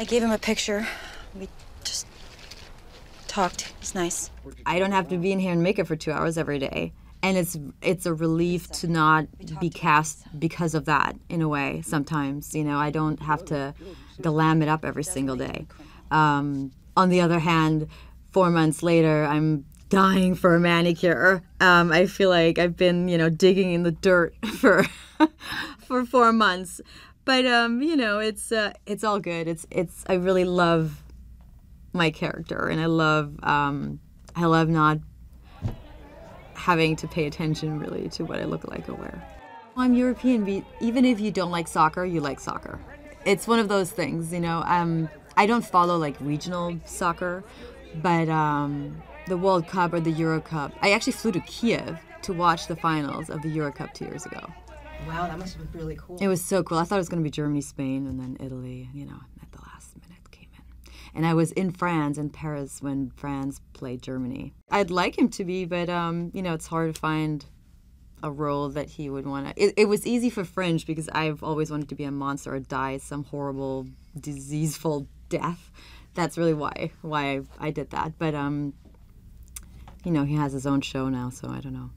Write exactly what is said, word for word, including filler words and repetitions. I gave him a picture. We just talked. He's nice. I don't have to be in here and makeup for two hours every day. And it's it's a relief to not be cast because of that, in a way, sometimes. You know, I don't have to glam it up every single day. Um, on the other hand, four months later, I'm dying for a manicure. Um, I feel like I've been, you know, digging in the dirt for for four months. But, um, you know, it's uh, it's all good. It's it's I really love my character, and I love um, I love not having to pay attention really to what I look like or wear. I'm European, but even if you don't like soccer, you like soccer. It's one of those things, you know. Um, I don't follow like regional soccer, but um, the World Cup or the Euro Cup. I actually flew to Kiev to watch the finals of the Euro Cup two years ago. Wow, that must have been really cool. It was so cool. I thought it was going to be Germany, Spain, and then Italy, you know, at the last minute came in. And I was in France, in Paris, when France played Germany. I'd like him to be, but, um, you know, it's hard to find a role that he would want to. It, it was easy for Fringe because I've always wanted to be a monster or die some horrible, diseaseful death. That's really why why I did that. But, um, you know, he has his own show now, so I don't know.